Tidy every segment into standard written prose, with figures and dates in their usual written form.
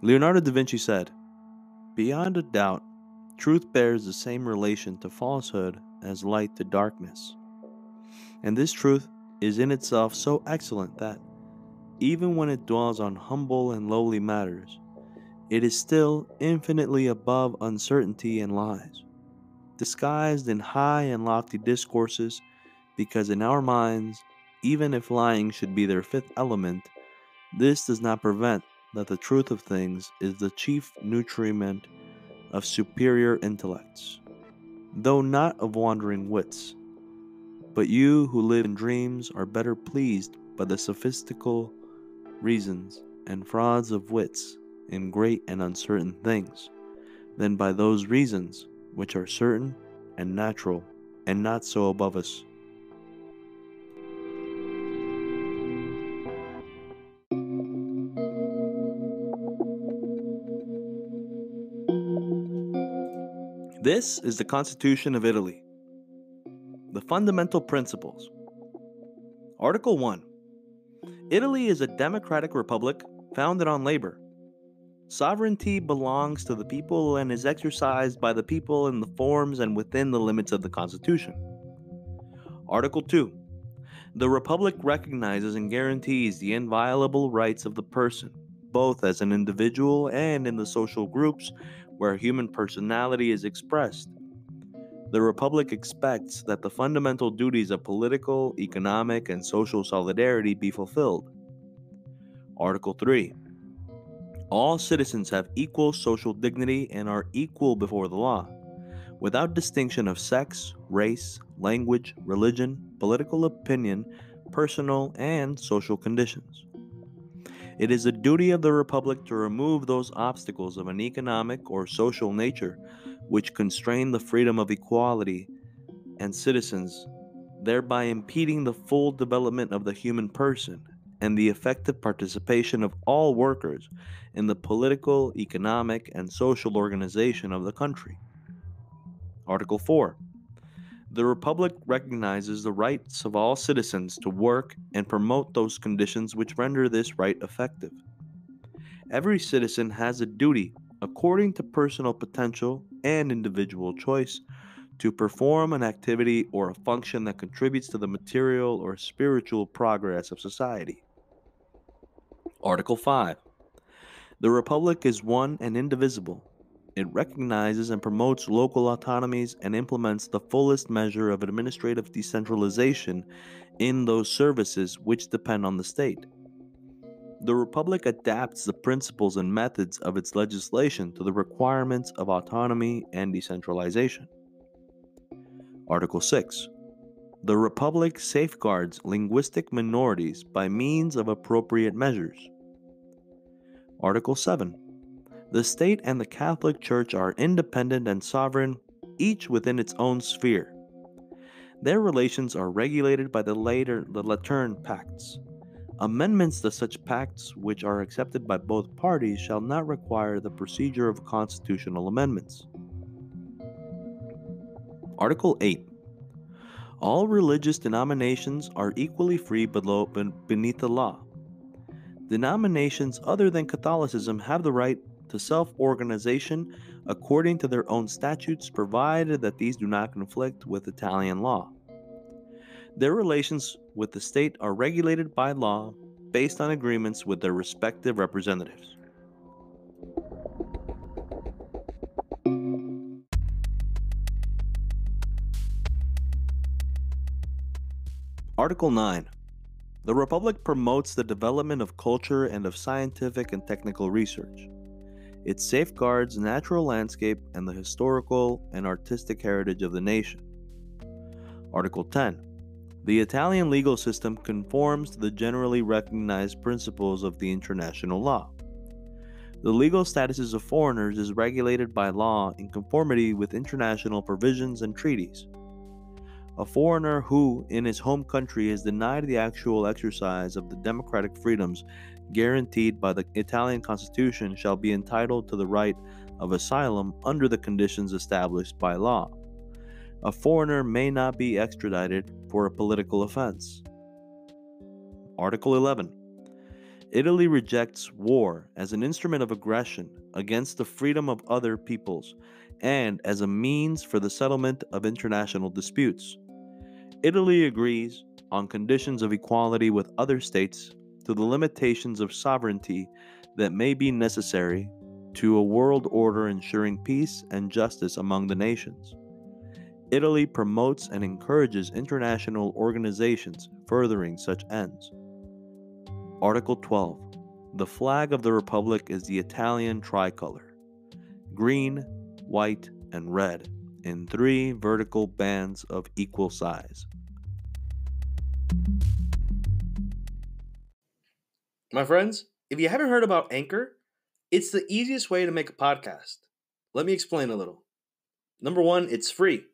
Leonardo da Vinci said, "Beyond a doubt, truth bears the same relation to falsehood as light to darkness. And this truth is in itself so excellent that, even when it dwells on humble and lowly matters, it is still infinitely above uncertainty and lies, disguised in high and lofty discourses, because in our minds, even if lying should be their fifth element, this does not prevent that the truth of things is the chief nutriment of superior intellects, though not of wandering wits. But you who live in dreams are better pleased by the sophistical reasons and frauds of wits in great and uncertain things, than by those reasons which are certain and natural and not so above us." This is the Constitution of Italy. The Fundamental Principles. Article 1. Italy is a democratic republic founded on labor. Sovereignty belongs to the people and is exercised by the people in the forms and within the limits of the Constitution. Article 2. The Republic recognizes and guarantees the inviolable rights of the person, both as an individual and in the social groups where human personality is expressed. The Republic expects that the fundamental duties of political, economic, and social solidarity be fulfilled. Article 3. All citizens have equal social dignity and are equal before the law, without distinction of sex, race, language, religion, political opinion, personal and social conditions. It is the duty of the Republic to remove those obstacles of an economic or social nature which constrain the freedom of equality and citizens, thereby impeding the full development of the human person and the effective participation of all workers in the political, economic, and social organization of the country. Article 4. The Republic recognizes the rights of all citizens to work and promote those conditions which render this right effective. Every citizen has a duty, according to personal potential and individual choice, to perform an activity or a function that contributes to the material or spiritual progress of society. Article 5. The Republic is one and indivisible. It recognizes and promotes local autonomies and implements the fullest measure of administrative decentralization in those services which depend on the state. The Republic adapts the principles and methods of its legislation to the requirements of autonomy and decentralization. Article 6. The Republic safeguards linguistic minorities by means of appropriate measures. Article 7. The state and the Catholic Church are independent and sovereign, each within its own sphere. Their relations are regulated by the Lateran Pacts. Amendments to such pacts, which are accepted by both parties, shall not require the procedure of constitutional amendments. Article 8. All religious denominations are equally free beneath the law. Denominations other than Catholicism have the right to self-organization according to their own statutes, provided that these do not conflict with Italian law. Their relations with the state are regulated by law based on agreements with their respective representatives. Article 9. The Republic promotes the development of culture and of scientific and technical research. It safeguards natural landscape and the historical and artistic heritage of the nation. Article 10. The Italian legal system conforms to the generally recognized principles of the international law. The legal status of foreigners is regulated by law in conformity with international provisions and treaties. A foreigner who, in his home country, is denied the actual exercise of the democratic freedoms guaranteed by the Italian Constitution shall be entitled to the right of asylum under the conditions established by law. A foreigner may not be extradited for a political offense. Article 11. Italy rejects war as an instrument of aggression against the freedom of other peoples and as a means for the settlement of international disputes. Italy agrees, on conditions of equality with other states, to the limitations of sovereignty that may be necessary to a world order ensuring peace and justice among the nations. Italy promotes and encourages international organizations furthering such ends. Article 12. The flag of the Republic is the Italian tricolor, green, white, and red, in three vertical bands of equal size. My friends, if you haven't heard about Anchor, it's the easiest way to make a podcast. Let me explain a little. Number one, it's free.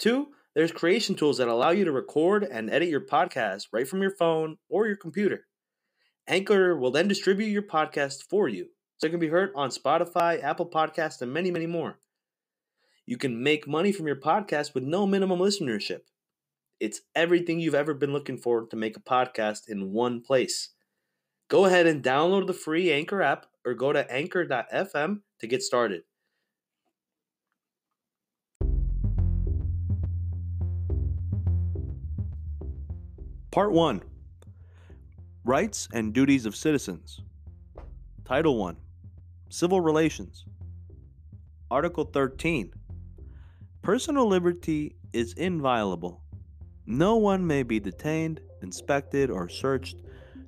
2, there's creation tools that allow you to record and edit your podcast right from your phone or your computer. Anchor will then distribute your podcast for you, so it can be heard on Spotify, Apple Podcasts, and many, many more. You can make money from your podcast with no minimum listenership. It's everything you've ever been looking for to make a podcast in one place. Go ahead and download the free Anchor app or go to anchor.fm to get started. Part 1. Rights and Duties of Citizens. Title 1. Civil Relations. Article 13. Personal liberty is inviolable. No one may be detained, inspected, or searched,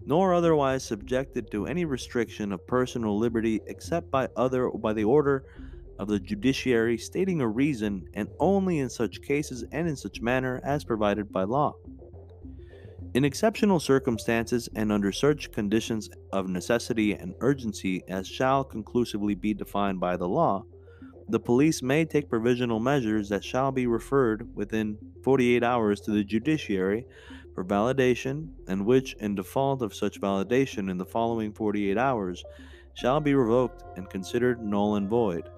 nor otherwise subjected to any restriction of personal liberty except by the order of the judiciary stating a reason, and only in such cases and in such manner as provided by law. In exceptional circumstances and under such conditions of necessity and urgency as shall conclusively be defined by the law, the police may take provisional measures that shall be referred within 48 hours to the judiciary for validation, and which, in default of such validation in the following 48 hours, shall be revoked and considered null and void.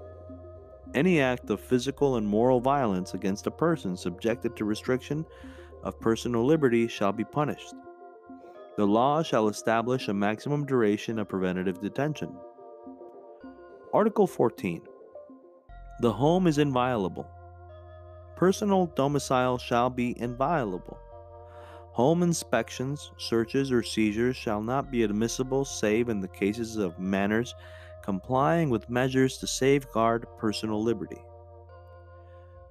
Any act of physical and moral violence against a person subjected to restriction of personal liberty shall be punished. The law shall establish a maximum duration of preventative detention. Article 14. The home is inviolable. Personal domicile shall be inviolable. Home inspections, searches, or seizures shall not be admissible save in the cases of manners complying with measures to safeguard personal liberty.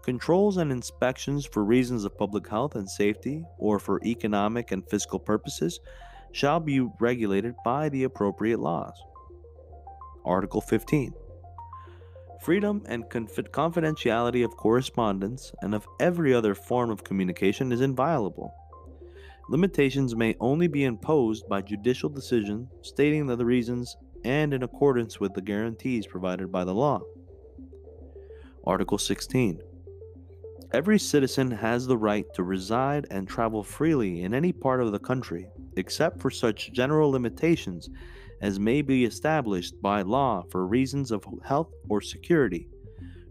Controls and inspections for reasons of public health and safety or for economic and fiscal purposes shall be regulated by the appropriate laws. Article 15. Freedom and confidentiality of correspondence and of every other form of communication is inviolable. Limitations may only be imposed by judicial decision stating the reasons and in accordance with the guarantees provided by the law. Article 16. Every citizen has the right to reside and travel freely in any part of the country, except for such general limitations as may be established by law for reasons of health or security.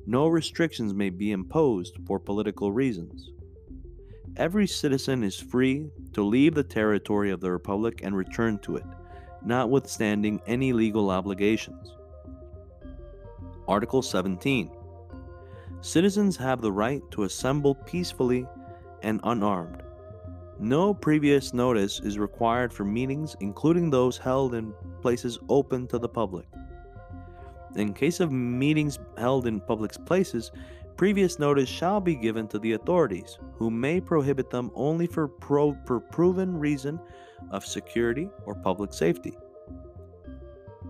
No restrictions may be imposed for political reasons. Every citizen is free to leave the territory of the Republic and return to it, notwithstanding any legal obligations. Article 17. Citizens have the right to assemble peacefully and unarmed. No previous notice is required for meetings, including those held in places open to the public. In case of meetings held in public places, previous notice shall be given to the authorities, who may prohibit them only for proven reason of security or public safety.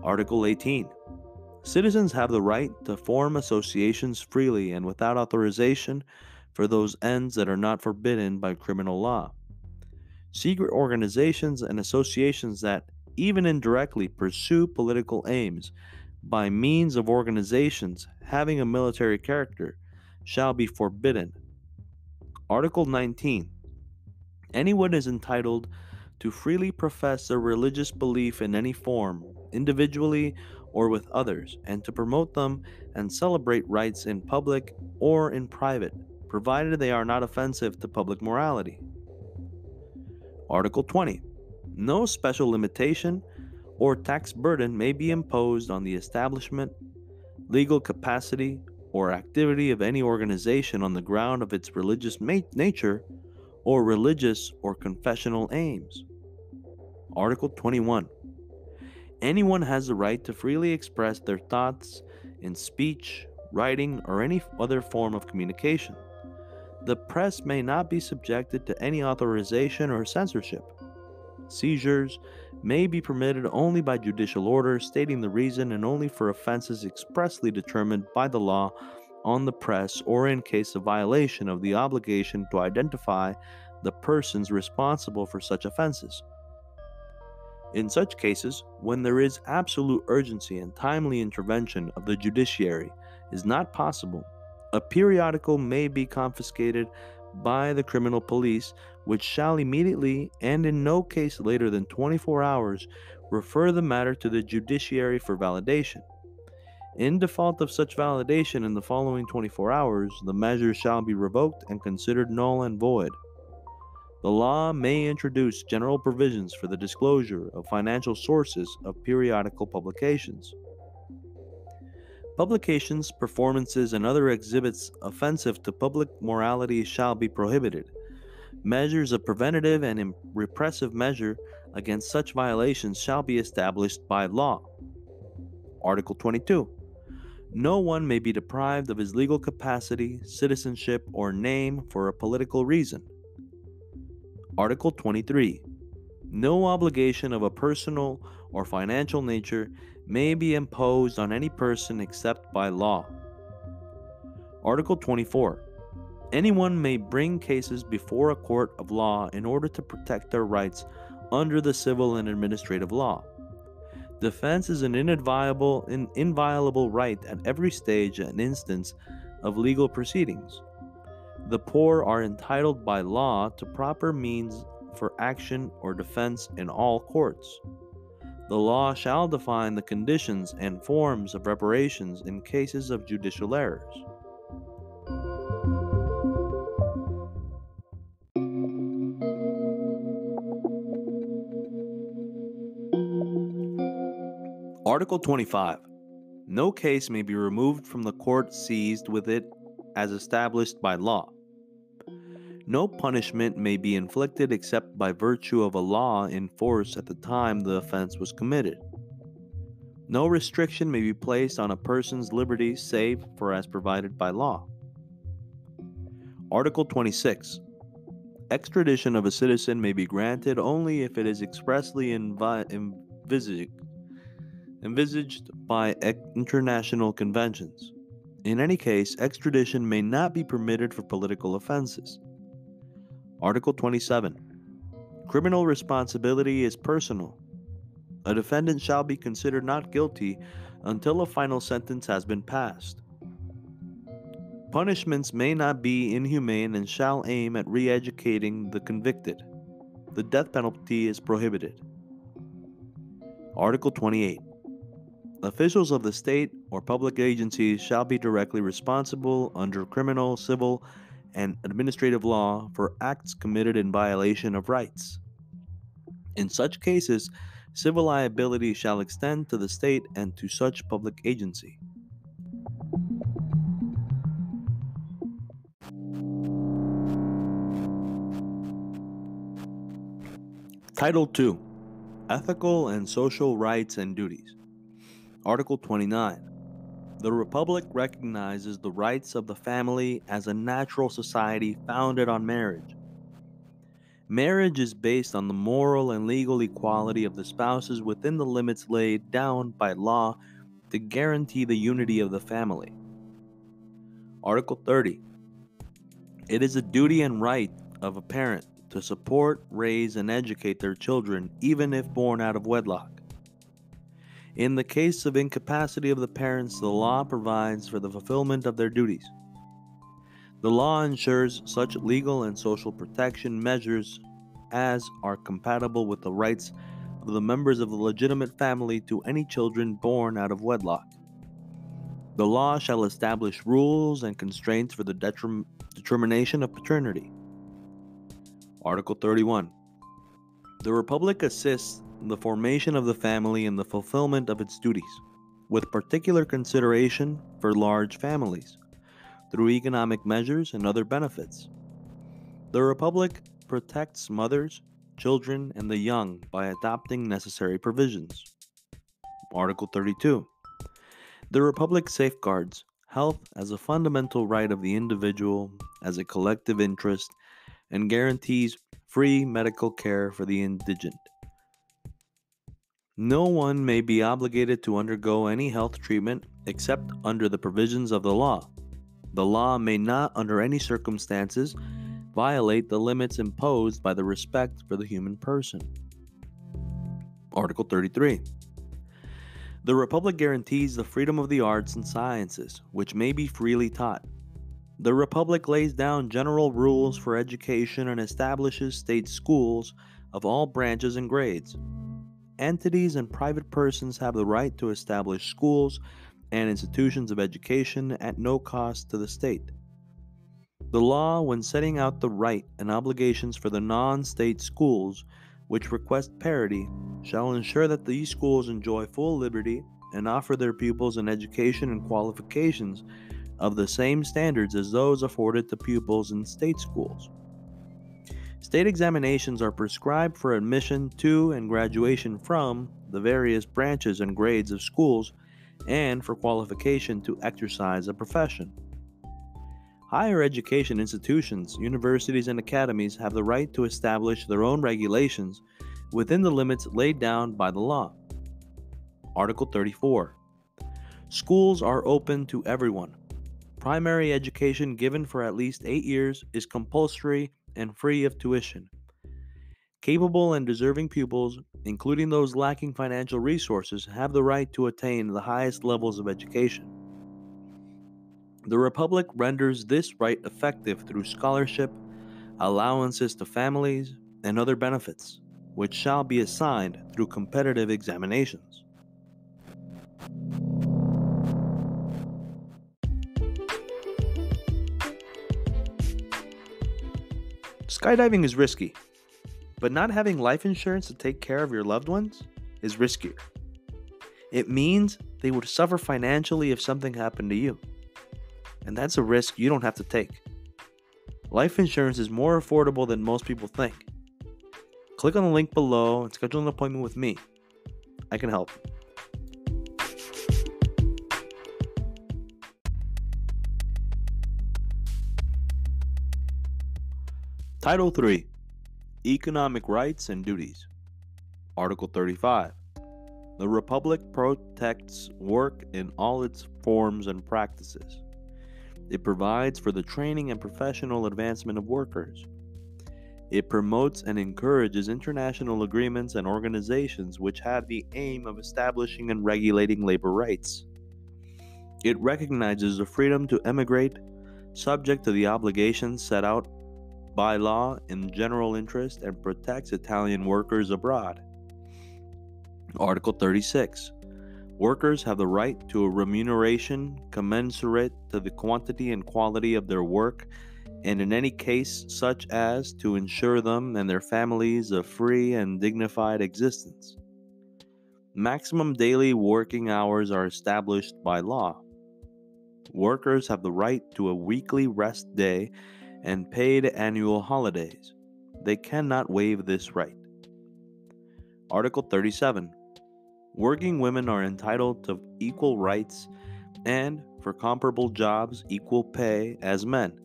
Article 18. Citizens have the right to form associations freely and without authorization for those ends that are not forbidden by criminal law. Secret organizations and associations that, even indirectly, pursue political aims by means of organizations having a military character shall be forbidden. Article 19. Anyone is entitled to freely profess their religious belief in any form, individually or with others, and to promote them and celebrate rites in public or in private, provided they are not offensive to public morality. Article 20. No special limitation, or tax burden may be imposed on the establishment, legal capacity, or activity of any organization on the ground of its religious nature or religious or confessional aims. Article 21. Anyone has the right to freely express their thoughts in speech, writing, or any other form of communication. The press may not be subjected to any authorization or censorship. Seizures may be permitted only by judicial order stating the reason and only for offenses expressly determined by the law on the press or in case of violation of the obligation to identify the persons responsible for such offenses. In such cases, when there is absolute urgency and timely intervention of the judiciary is not possible, a periodical may be confiscated by the criminal police, which shall immediately, and in no case later than 24 hours, refer the matter to the judiciary for validation. In default of such validation in the following 24 hours, the measure shall be revoked and considered null and void. The law may introduce general provisions for the disclosure of financial sources of periodical publications. Publications, performances, and other exhibits offensive to public morality shall be prohibited. Measures of preventative and repressive measure against such violations shall be established by law. Article 22. No one may be deprived of his legal capacity, citizenship, or name for a political reason. Article 23. No obligation of a personal or financial nature may be imposed on any person except by law. Article 24. Anyone may bring cases before a court of law in order to protect their rights under the civil and administrative law. Defense is an inviolable right at every stage and instance of legal proceedings. The poor are entitled by law to proper means for action or defense in all courts. The law shall define the conditions and forms of reparations in cases of judicial errors. Article 25. No case may be removed from the court seized with it as established by law. No punishment may be inflicted except by virtue of a law in force at the time the offense was committed. No restriction may be placed on a person's liberty save for as provided by law. Article 26. Extradition of a citizen may be granted only if it is expressly envisaged by international conventions. In any case, extradition may not be permitted for political offenses. Article 27. Criminal responsibility is personal. A defendant shall be considered not guilty until a final sentence has been passed. Punishments may not be inhumane and shall aim at re-educating the convicted. The death penalty is prohibited. Article 28. Officials of the state or public agencies shall be directly responsible under criminal, civil, and administrative law for acts committed in violation of rights. In such cases, civil liability shall extend to the state and to such public agency. Title 2. Ethical and Social Rights and Duties. Article 29. The Republic recognizes the rights of the family as a natural society founded on marriage. Marriage is based on the moral and legal equality of the spouses within the limits laid down by law to guarantee the unity of the family. Article 30. It is a duty and right of a parent to support, raise, and educate their children, even if born out of wedlock. In the case of incapacity of the parents, the law provides for the fulfillment of their duties. The law ensures such legal and social protection measures as are compatible with the rights of the members of the legitimate family to any children born out of wedlock. The law shall establish rules and constraints for the determination of paternity. Article 31. The Republic assists the formation of the family and the fulfillment of its duties, with particular consideration for large families, through economic measures and other benefits. The Republic protects mothers, children, and the young by adopting necessary provisions. Article 32. The Republic safeguards health as a fundamental right of the individual, as a collective interest, and guarantees free medical care for the indigent. No one may be obligated to undergo any health treatment except under the provisions of the law. The law may not, under any circumstances, violate the limits imposed by the respect for the human person. Article 33. The Republic guarantees the freedom of the arts and sciences, which may be freely taught. The Republic lays down general rules for education and establishes state schools of all branches and grades. Entities and private persons have the right to establish schools and institutions of education at no cost to the state. The law, when setting out the right and obligations for the non-state schools which request parity, shall ensure that these schools enjoy full liberty and offer their pupils an education and qualifications of the same standards as those afforded to pupils in state schools. State examinations are prescribed for admission to and graduation from the various branches and grades of schools and for qualification to exercise a profession. Higher education institutions, universities, and academies have the right to establish their own regulations within the limits laid down by the law. Article 34. Schools are open to everyone. Primary education given for at least 8 years is compulsory and free of tuition. Capable and deserving pupils, including those lacking financial resources, have the right to attain the highest levels of education. The Republic renders this right effective through scholarship, allowances to families, and other benefits, which shall be assigned through competitive examinations. Skydiving is risky, but not having life insurance to take care of your loved ones is riskier. It means they would suffer financially if something happened to you, and that's a risk you don't have to take. Life insurance is more affordable than most people think. Click on the link below and schedule an appointment with me. I can help. Title 3. Economic Rights and Duties. Article 35. The Republic protects work in all its forms and practices. It provides for the training and professional advancement of workers. It promotes and encourages international agreements and organizations which have the aim of establishing and regulating labor rights. It recognizes the freedom to emigrate, subject to the obligations set out by law in general interest, and protects Italian workers abroad. Article 36. Workers have the right to a remuneration commensurate to the quantity and quality of their work, and in any case such as to ensure them and their families a free and dignified existence. Maximum daily working hours are established by law. Workers have the right to a weekly rest day and paid annual holidays. They cannot waive this right. Article 37. Working women are entitled to equal rights and, for comparable jobs, equal pay as men.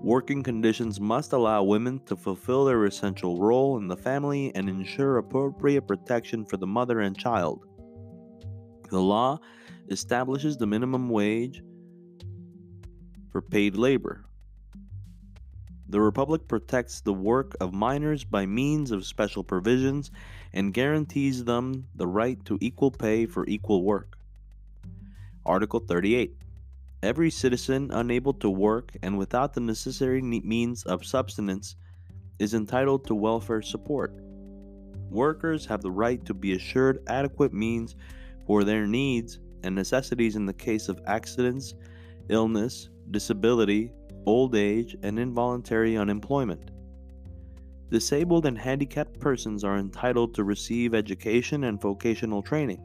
Working conditions must allow women to fulfill their essential role in the family and ensure appropriate protection for the mother and child. The law establishes the minimum wage for paid labor. The Republic protects the work of minors by means of special provisions and guarantees them the right to equal pay for equal work. Article 38. Every citizen unable to work and without the necessary means of subsistence is entitled to welfare support. Workers have the right to be assured adequate means for their needs and necessities in the case of accidents, illness, disability, old age, and involuntary unemployment. Disabled and handicapped persons are entitled to receive education and vocational training.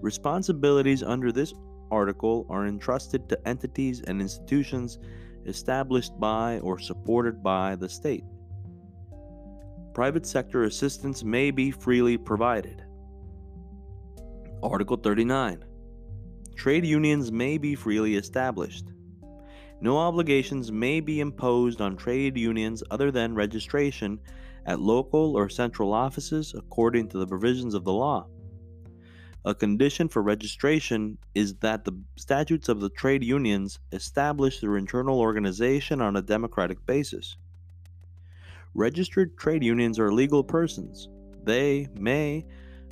Responsibilities under this article are entrusted to entities and institutions established by or supported by the state. Private sector assistance may be freely provided. Article 39. Trade unions may be freely established. No obligations may be imposed on trade unions other than registration at local or central offices according to the provisions of the law. A condition for registration is that the statutes of the trade unions establish their internal organization on a democratic basis. Registered trade unions are legal persons. They may,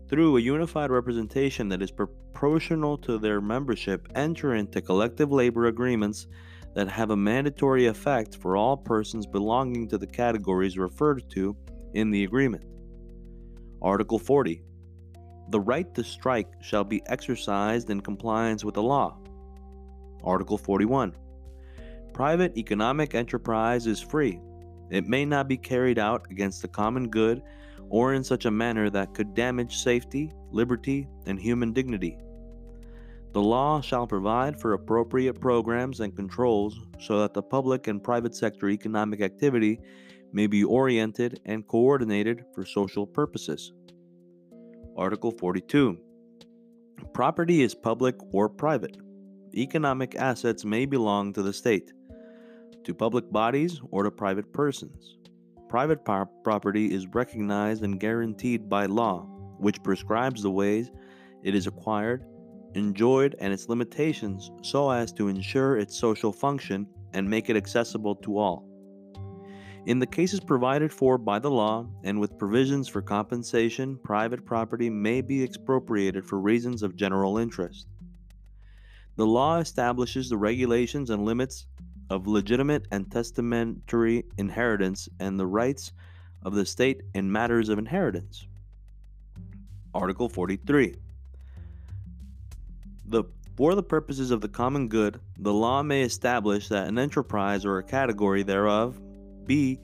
through a unified representation that is proportional to their membership, enter into collective labor agreements that have a mandatory effect for all persons belonging to the categories referred to in the agreement. Article 40. The right to strike shall be exercised in compliance with the law. Article 41. Private economic enterprise is free. It may not be carried out against the common good or in such a manner that could damage safety, liberty, and human dignity. The law shall provide for appropriate programs and controls so that the public and private sector economic activity may be oriented and coordinated for social purposes. Article 42. Property is public or private. Economic assets may belong to the state, to public bodies, or to private persons. Private property is recognized and guaranteed by law, which prescribes the ways it is acquired, enjoyed, and its limitations so as to ensure its social function and make it accessible to all. In the cases provided for by the law and with provisions for compensation, private property may be expropriated for reasons of general interest. The law establishes the regulations and limits of legitimate and testamentary inheritance and the rights of the state in matters of inheritance. Article 43. For the purposes of the common good, the law may establish that an enterprise or a category thereof be,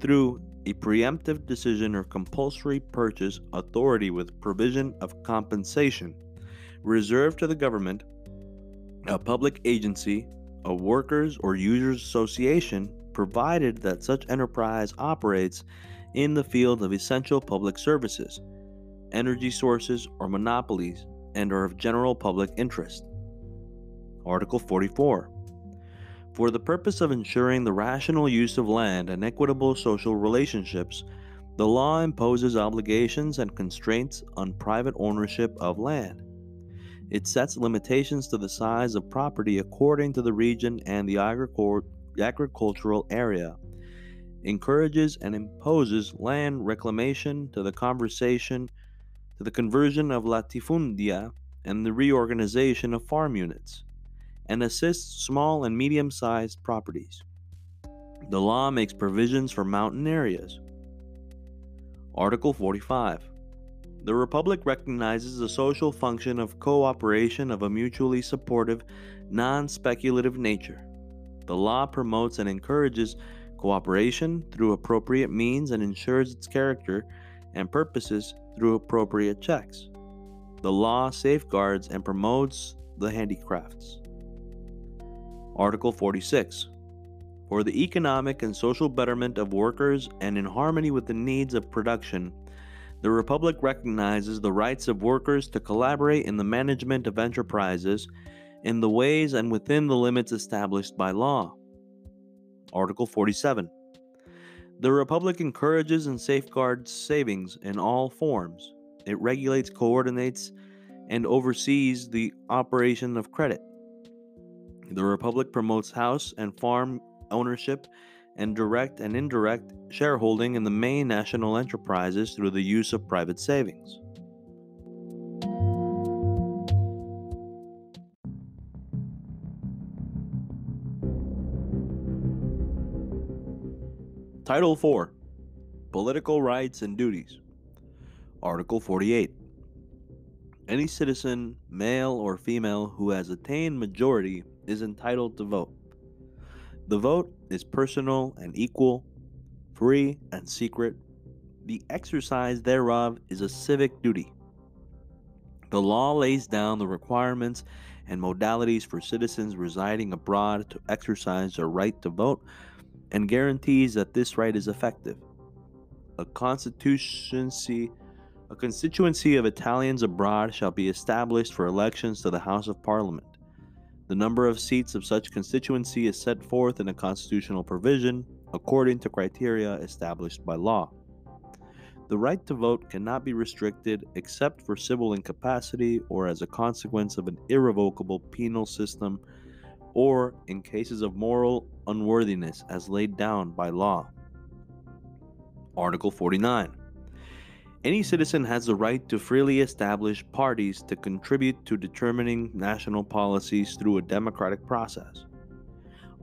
through a preemptive decision or compulsory purchase, authority with provision of compensation, reserved to the government, a public agency, a workers' or users' association, provided that such enterprise operates in the field of essential public services, energy sources, or monopolies, and are of general public interest. Article 44. For the purpose of ensuring the rational use of land and equitable social relationships, the law imposes obligations and constraints on private ownership of land. It sets limitations to the size of property according to the region and the agricultural area, encourages and imposes land reclamation to the conversion of latifundia and the reorganization of farm units, and assists small and medium-sized properties. The law makes provisions for mountain areas. Article 45. The Republic recognizes the social function of cooperation of a mutually supportive, non-speculative nature. The law promotes and encourages cooperation through appropriate means and ensures its character and purposes through appropriate checks. The law safeguards and promotes the handicrafts. Article 46. For the economic and social betterment of workers and in harmony with the needs of production, the Republic recognizes the rights of workers to collaborate in the management of enterprises in the ways and within the limits established by law. Article 47. The Republic encourages and safeguards savings in all forms. It regulates, coordinates, and oversees the operation of credit. The Republic promotes house and farm ownership and direct and indirect shareholding in the main national enterprises through the use of private savings. Title 4. Political Rights and Duties. Article 48. Any citizen, male or female, who has attained majority is entitled to vote. The vote is personal and equal, free and secret, the exercise thereof is a civic duty. The law lays down the requirements and modalities for citizens residing abroad to exercise their right to vote and guarantees that this right is effective. A constituency of Italians abroad shall be established for elections to the House of Parliament. The number of seats of such constituency is set forth in a constitutional provision according to criteria established by law. The right to vote cannot be restricted except for civil incapacity or as a consequence of an irrevocable penal system or in cases of moral unworthiness as laid down by law. Article 49. Any citizen has the right to freely establish parties to contribute to determining national policies through a democratic process.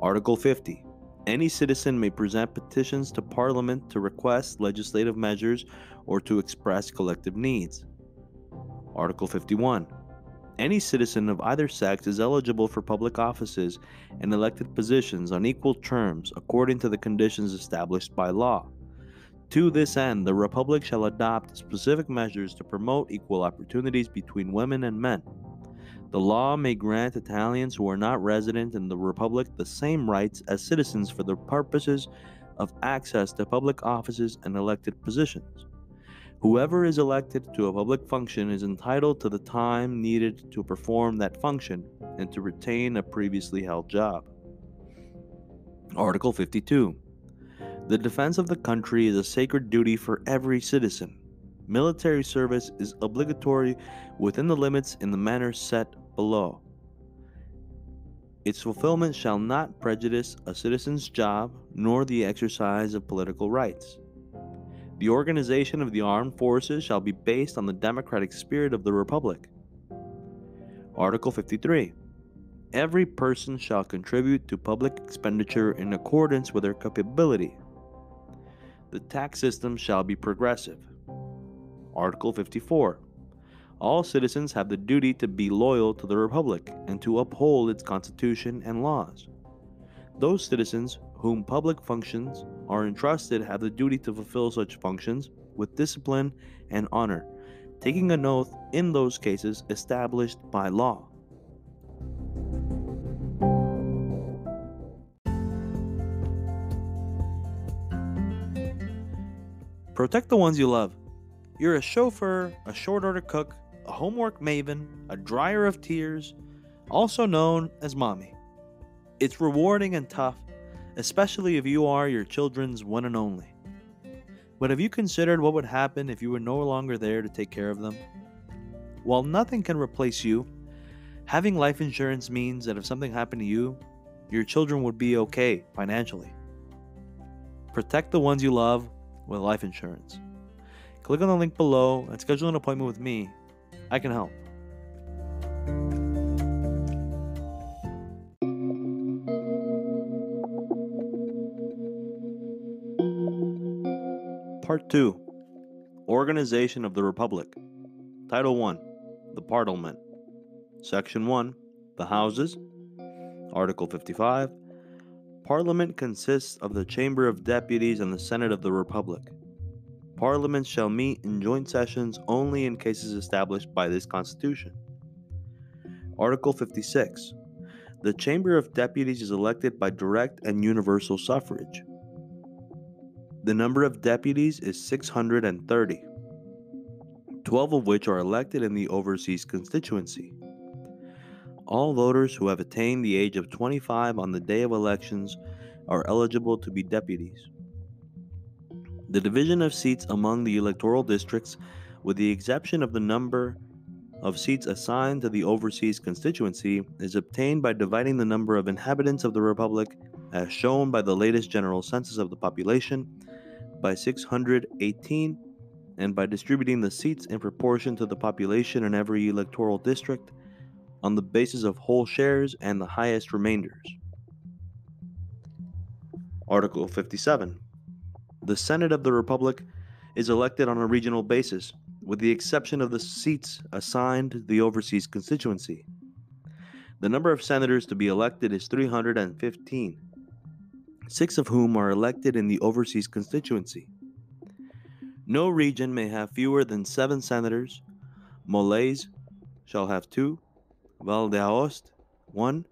Article 50. Any citizen may present petitions to Parliament to request legislative measures or to express collective needs. Article 51. Any citizen of either sex is eligible for public offices and elected positions on equal terms according to the conditions established by law. To this end, the Republic shall adopt specific measures to promote equal opportunities between women and men. The law may grant Italians who are not resident in the Republic the same rights as citizens for the purposes of access to public offices and elected positions. Whoever is elected to a public function is entitled to the time needed to perform that function and to retain a previously held job. Article 52. The defense of the country is a sacred duty for every citizen. Military service is obligatory within the limits in the manner set below. Its fulfillment shall not prejudice a citizen's job nor the exercise of political rights. The organization of the armed forces shall be based on the democratic spirit of the Republic. Article 53. Every person shall contribute to public expenditure in accordance with their capability. The tax system shall be progressive. Article 54. All citizens have the duty to be loyal to the Republic and to uphold its constitution and laws. Those citizens whom public functions are entrusted have the duty to fulfill such functions with discipline and honor, taking an oath in those cases established by law. Protect the ones you love. You're a chauffeur, a short-order cook, a homework maven, a dryer of tears, also known as mommy. It's rewarding and tough, especially if you are your children's one and only. But have you considered what would happen if you were no longer there to take care of them? While nothing can replace you, having life insurance means that if something happened to you, your children would be okay financially. Protect the ones you love with life insurance. Click on the link below and schedule an appointment with me. I can help. Part 2. Organization of the Republic. Title 1. The Parliament. Section 1. The Houses. Article 55. Parliament consists of the Chamber of Deputies and the Senate of the Republic. Parliaments shall meet in joint sessions only in cases established by this Constitution. Article 56. The Chamber of Deputies is elected by direct and universal suffrage. The number of deputies is 630, 12 of which are elected in the overseas constituency. All voters who have attained the age of 25 on the day of elections are eligible to be deputies. The division of seats among the electoral districts, with the exception of the number of seats assigned to the overseas constituency, is obtained by dividing the number of inhabitants of the Republic, as shown by the latest general census of the population, by 618, and by distributing the seats in proportion to the population in every electoral district on the basis of whole shares and the highest remainders. Article 57. The Senate of the Republic is elected on a regional basis, with the exception of the seats assigned to the overseas constituency. The number of senators to be elected is 315. 6 of whom are elected in the overseas constituency. No region may have fewer than 7 senators. Molise shall have 2, Val d'Aoste 1.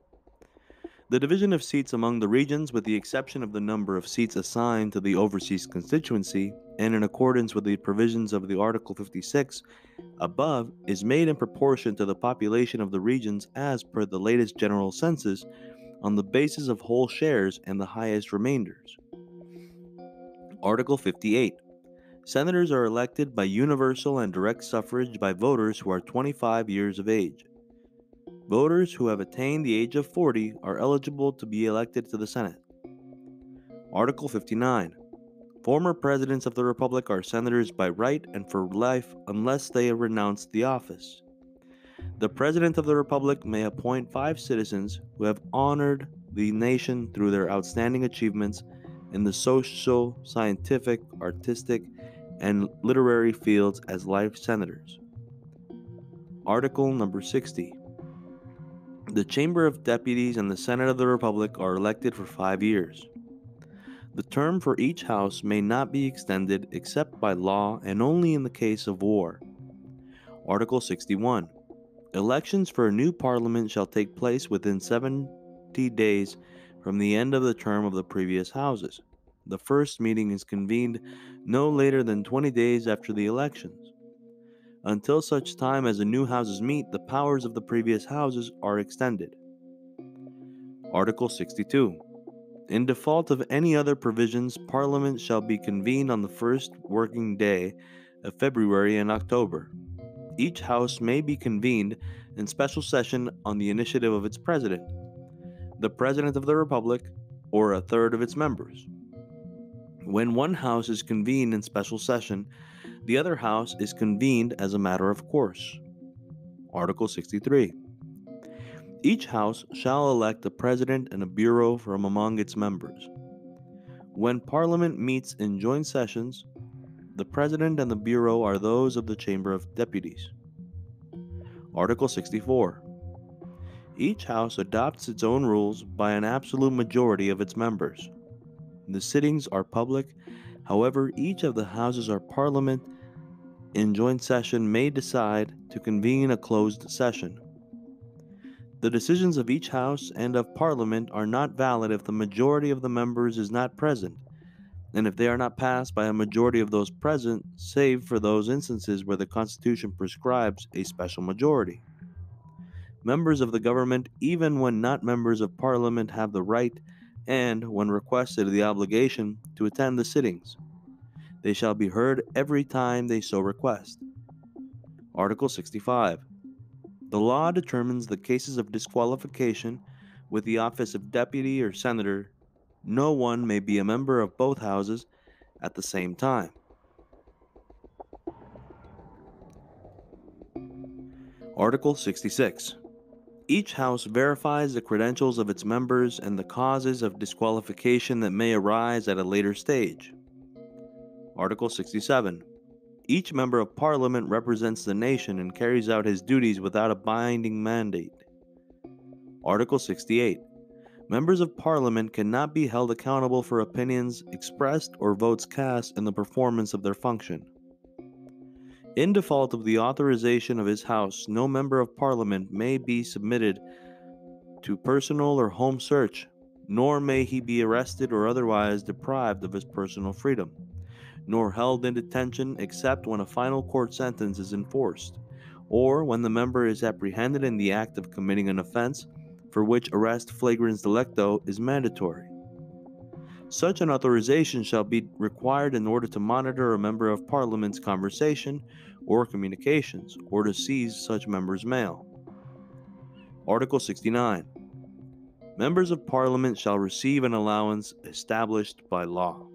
The division of seats among the regions, with the exception of the number of seats assigned to the overseas constituency, and in accordance with the provisions of the Article 56 above, is made in proportion to the population of the regions as per the latest general census, on the basis of whole shares and the highest remainders. Article 58. Senators are elected by universal and direct suffrage by voters who are 25 years of age. Voters who have attained the age of 40 are eligible to be elected to the Senate. Article 59. Former presidents of the Republic are senators by right and for life unless they renounce the office. The President of the Republic may appoint 5 citizens who have honored the nation through their outstanding achievements in the social, scientific, artistic, and literary fields as life senators. Article number 60. The Chamber of Deputies and the Senate of the Republic are elected for 5 years. The term for each house may not be extended except by law and only in the case of war. Article 61. Elections for a new parliament shall take place within 70 days from the end of the term of the previous houses. The first meeting is convened no later than 20 days after the elections. Until such time as the new houses meet, the powers of the previous houses are extended. Article 62. In default of any other provisions, Parliament shall be convened on the first working day of February and October. Each house may be convened in special session on the initiative of its President, the President of the Republic, or a third of its members. When one house is convened in special session, the other house is convened as a matter of course. Article 63. Each house shall elect a president and a bureau from among its members. When Parliament meets in joint sessions, the president and the bureau are those of the Chamber of Deputies. Article 64. Each house adopts its own rules by an absolute majority of its members. The sittings are public. However, each of the houses or parliament in joint session may decide to convene a closed session. The decisions of each house and of parliament are not valid if the majority of the members is not present, and if they are not passed by a majority of those present, save for those instances where the Constitution prescribes a special majority. Members of the government, even when not members of parliament, have the right and, when requested, the obligation to attend the sittings. They shall be heard every time they so request. Article 65. The law determines the cases of disqualification with the office of deputy or senator. No one may be a member of both houses at the same time. Article 66. Each house verifies the credentials of its members and the causes of disqualification that may arise at a later stage. Article 67. Each member of Parliament represents the nation and carries out his duties without a binding mandate. Article 68. Members of Parliament cannot be held accountable for opinions expressed or votes cast in the performance of their function. In default of the authorization of his house, no member of Parliament may be submitted to personal or home search, nor may he be arrested or otherwise deprived of his personal freedom, nor held in detention except when a final court sentence is enforced, or when the member is apprehended in the act of committing an offense for which arrest flagrans delicto is mandatory. Such an authorization shall be required in order to monitor a member of Parliament's conversation or communications, or to seize such member's mail. Article 69. Members of Parliament shall receive an allowance established by law.